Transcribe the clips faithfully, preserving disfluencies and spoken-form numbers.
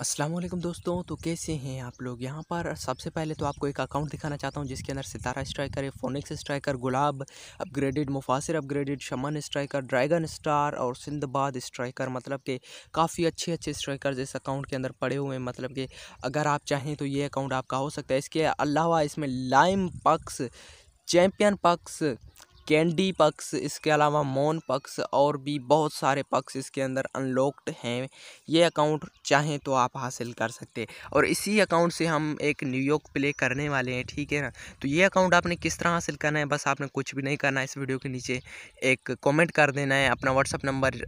अस्सलाम वालेकुम दोस्तों, तो कैसे हैं आप लोग। यहाँ पर सबसे पहले तो आपको एक अकाउंट दिखाना चाहता हूँ जिसके अंदर सितारा स्ट्राइकर है, phoenix striker, Gulab upgraded, मुफासिर upgraded, shaman striker, dragon star और सिंधबाद स्ट्राइकर, मतलब कि काफ़ी अच्छे अच्छे स्ट्राइकर्स इस अकाउंट के अंदर पड़े हुए हैं। मतलब कि अगर आप चाहें तो ये अकाउंट आपका हो सकता है। इसके अलावा इसमें लाइम पक्स, चैम्पियन पक्स, कैंडी पक्स, इसके अलावा मौन पक्स और भी बहुत सारे पक्स इसके अंदर अनलॉक्ड हैं। ये अकाउंट चाहें तो आप हासिल कर सकते हैं और इसी अकाउंट से हम एक न्यूयॉर्क प्ले करने वाले हैं, ठीक है ना। तो ये अकाउंट आपने किस तरह हासिल करना है, बस आपने कुछ भी नहीं करना है। इस वीडियो के नीचे एक कमेंट कर देना है, अपना व्हाट्सअप नंबर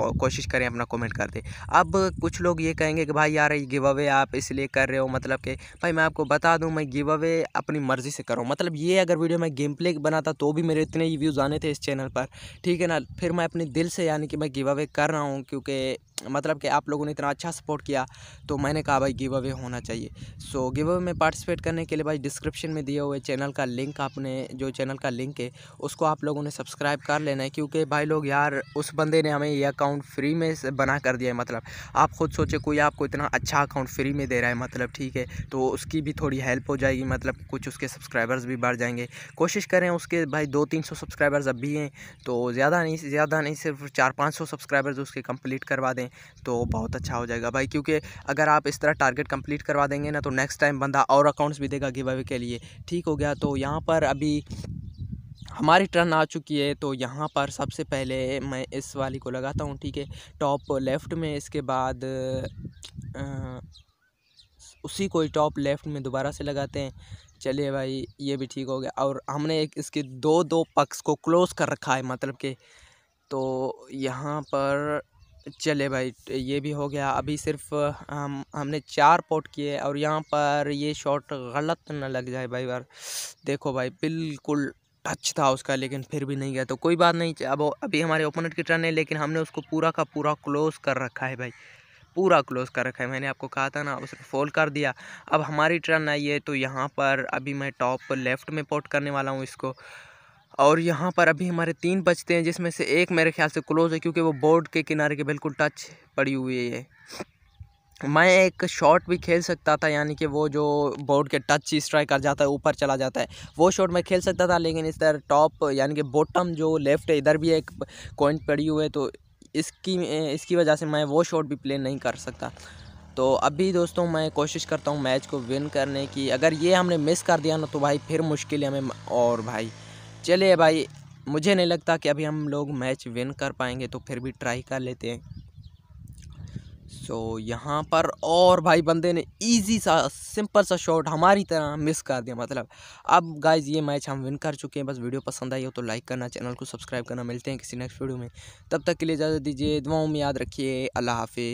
कोशिश करें अपना कमेंट कर दें। अब कुछ लोग ये कहेंगे कि भाई यार ये गिव अवे आप इसलिए कर रहे हो, मतलब कि भाई मैं आपको बता दूं मैं गिव अवे अपनी मर्ज़ी से करूं। मतलब ये अगर वीडियो मैं गेम प्ले बनाता तो भी मेरे इतने ही व्यूज़ आने थे इस चैनल पर, ठीक है ना। फिर मैं अपने दिल से यानी कि मैं गिव अवे कर रहा हूँ क्योंकि मतलब कि आप लोगों ने इतना अच्छा सपोर्ट किया तो मैंने कहा भाई गिव अवे होना चाहिए। सो गिव अवे में पार्टिसिपेट करने के लिए भाई डिस्क्रिप्शन में दिए हुए चैनल का लिंक, आपने जो चैनल का लिंक है उसको आप लोगों ने सब्सक्राइब कर लेना है क्योंकि भाई लोग यार उस बंदे ने हमें ये अकाउंट फ्री में बना कर दिया है। मतलब आप खुद सोचे कोई आपको इतना अच्छा अकाउंट फ्री में दे रहा है, मतलब ठीक है, तो उसकी भी थोड़ी हेल्प हो जाएगी, मतलब कुछ उसके सब्सक्राइबर्स भी बढ़ जाएंगे। कोशिश करें उसके भाई दो तीन सौ सब्सक्राइबर्स अब भी हैं, तो ज़्यादा नहीं ज़्यादा नहीं सिर्फ चार पाँच सौ सब्सक्राइबर्स उसके कंप्लीट करवा दें तो बहुत अच्छा हो जाएगा भाई, क्योंकि अगर आप इस तरह टारगेट कंप्लीट करवा देंगे ना तो नेक्स्ट टाइम बंदा और अकाउंट्स भी देगा गिव अवे के लिए, ठीक हो गया। तो यहाँ पर अभी हमारी टर्न आ चुकी है, तो यहाँ पर सबसे पहले मैं इस वाली को लगाता हूँ, ठीक है, टॉप लेफ़्ट में। इसके बाद आ, उसी को टॉप लेफ़्ट में दोबारा से लगाते हैं। चलिए भाई ये भी ठीक हो गया। और हमने एक इसके दो दो पक्स को क्लोज़ कर रखा है, मतलब कि तो यहाँ पर चले भाई ये भी हो गया। अभी सिर्फ हम हमने चार पोट किए और यहाँ पर ये शॉट गलत ना लग जाए भाई। बार देखो भाई बिल्कुल टच था उसका लेकिन फिर भी नहीं गया, तो कोई बात नहीं। अब अभी हमारे ओपोनेंट की टर्न है लेकिन हमने उसको पूरा का पूरा क्लोज़ कर रखा है भाई, पूरा क्लोज़ कर रखा है। मैंने आपको कहा था ना, उसने फोल्ड कर दिया। अब हमारी टर्न आई है, तो यहाँ पर अभी मैं टॉप लेफ़्ट में पोट करने वाला हूँ इसको। और यहाँ पर अभी हमारे तीन बचते हैं जिसमें से एक मेरे ख्याल से क्लोज़ है क्योंकि वो बोर्ड के किनारे के बिल्कुल टच पड़ी हुई है। मैं एक शॉट भी खेल सकता था, यानी कि वो जो बोर्ड के टच स्ट्राइक कर जाता है ऊपर चला जाता है वो शॉट मैं खेल सकता था, लेकिन इस तरह टॉप यानी कि बॉटम जो लेफ़्ट है इधर भी एक कॉइन पड़ी हुई है, तो इसकी इसकी वजह से मैं वो शॉट भी प्ले नहीं कर सकता। तो अभी दोस्तों मैं कोशिश करता हूँ मैच को विन करने की। अगर ये हमने मिस कर दिया ना तो भाई फिर मुश्किल है हमें। और भाई चलिए भाई मुझे नहीं लगता कि अभी हम लोग मैच विन कर पाएंगे, तो फिर भी ट्राई कर लेते हैं। सो so, यहाँ पर और भाई बंदे ने इजी सा सिंपल सा शॉट हमारी तरह मिस कर दिया। मतलब अब गाइज ये मैच हम विन कर चुके हैं। बस वीडियो पसंद आई हो तो लाइक करना, चैनल को सब्सक्राइब करना। मिलते हैं किसी नेक्स्ट वीडियो में, तब तक के लिए इजाज़त दीजिए, दुआओं में याद रखिए, अल्लाह हाफिज़।